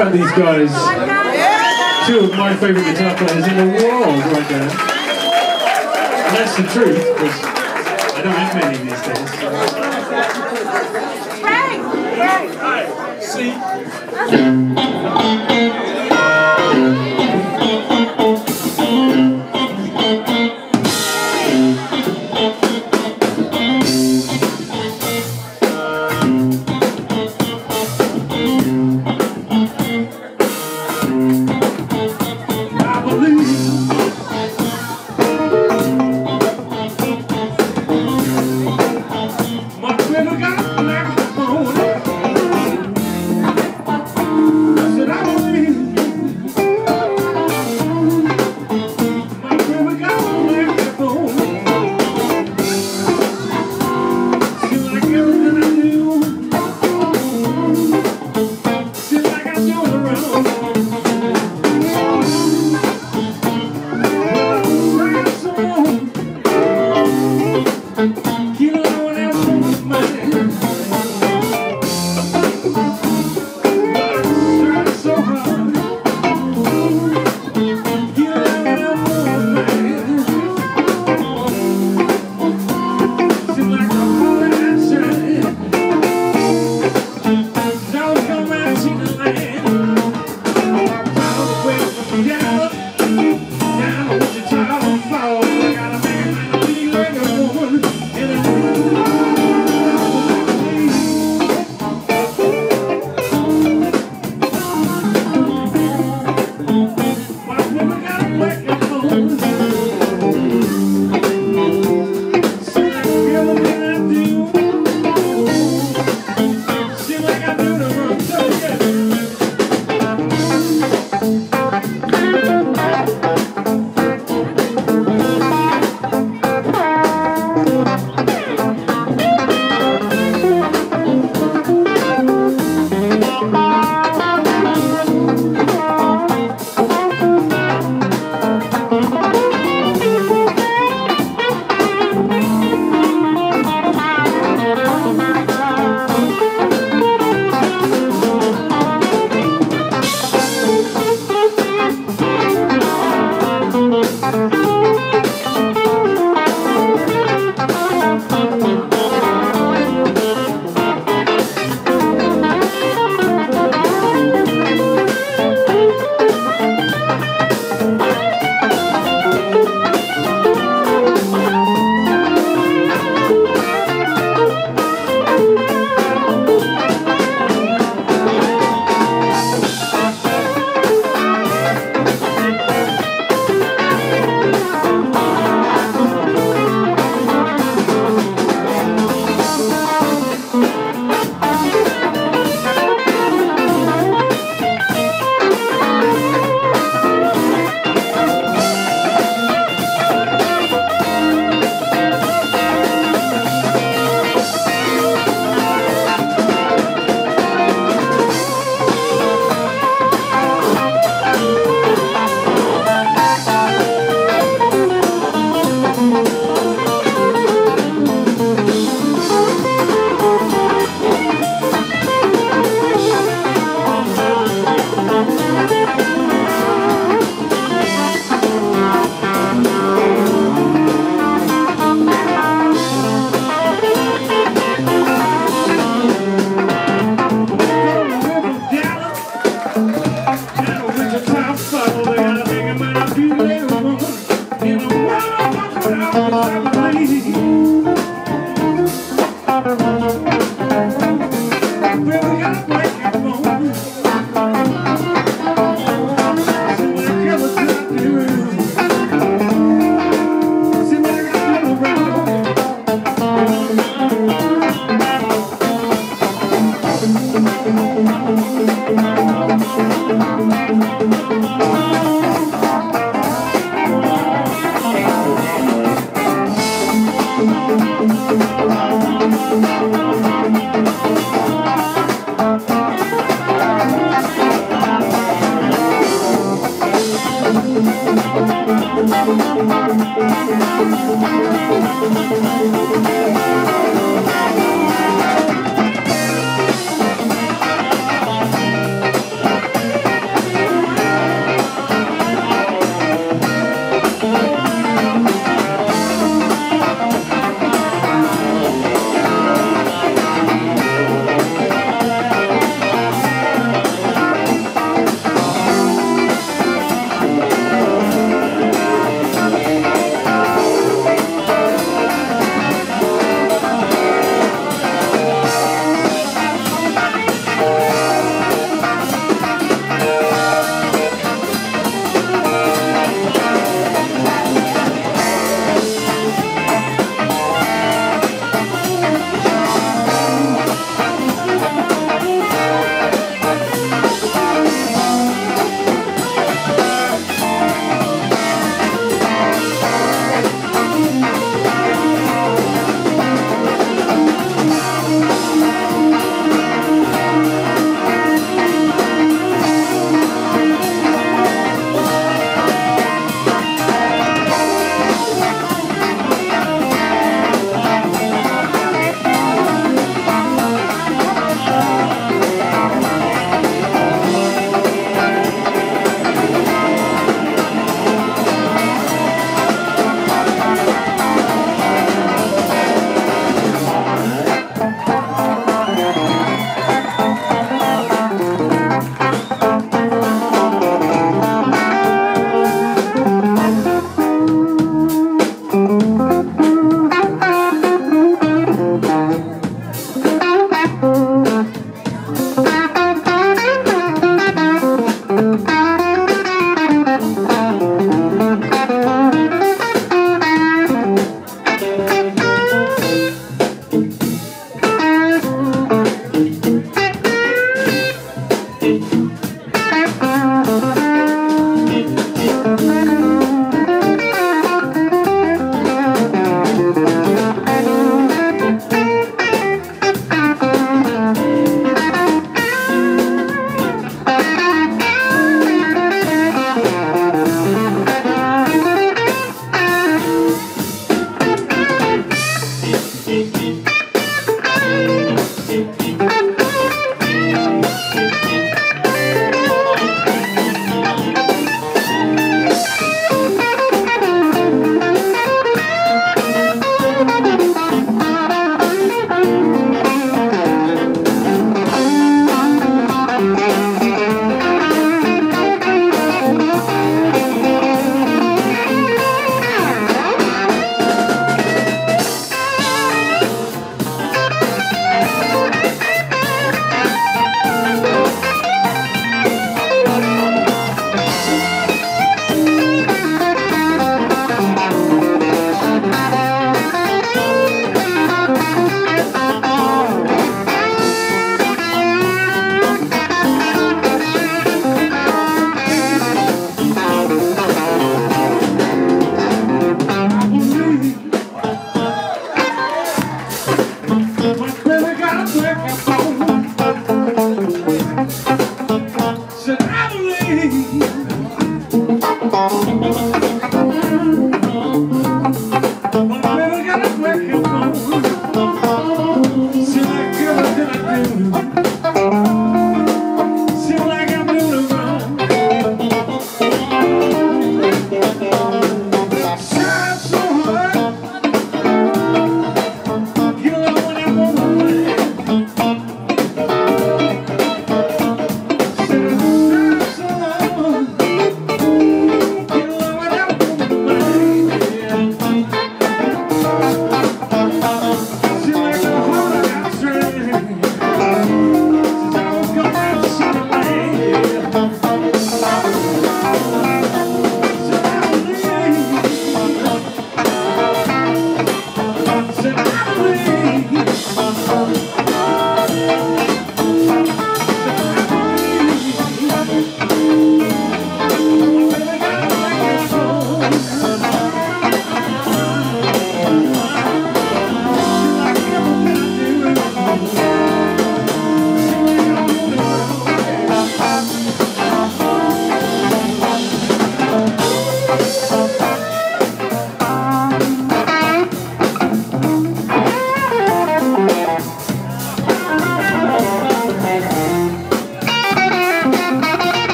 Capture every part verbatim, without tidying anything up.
These guys, two of my favorite guitar players in the world right there. And that's the truth, because I don't have many these days. Frank! Frank! Alright, see? Thank you.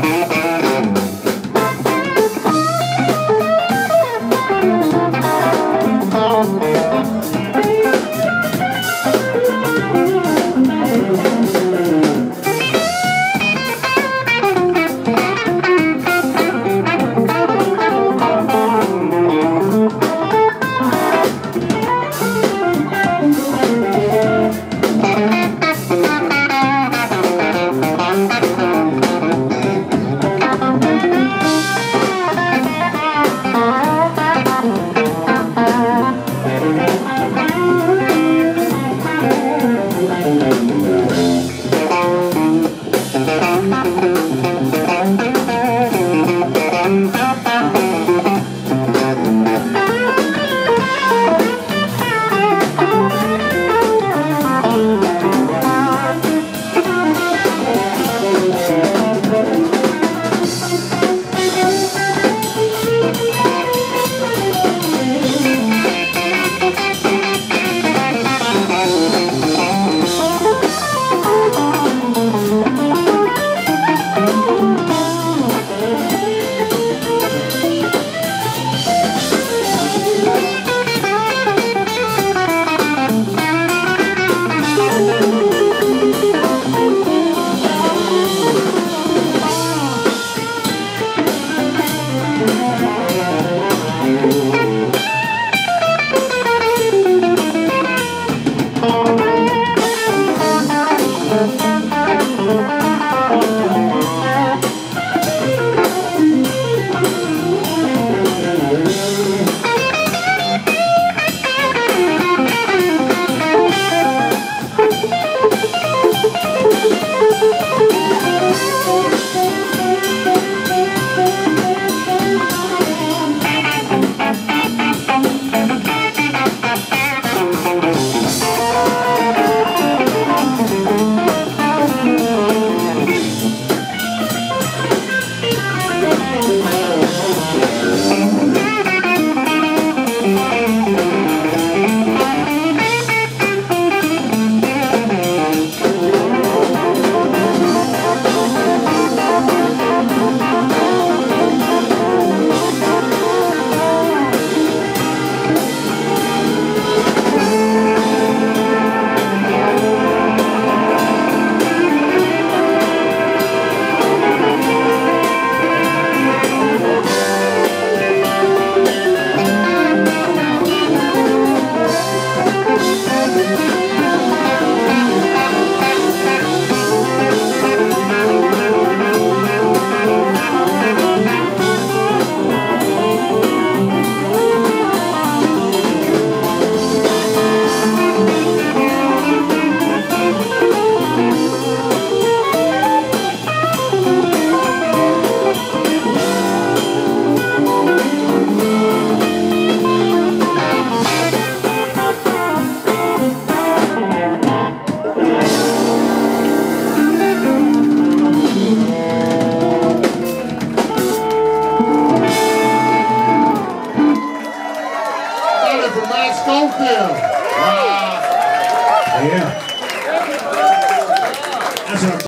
We'll be right back.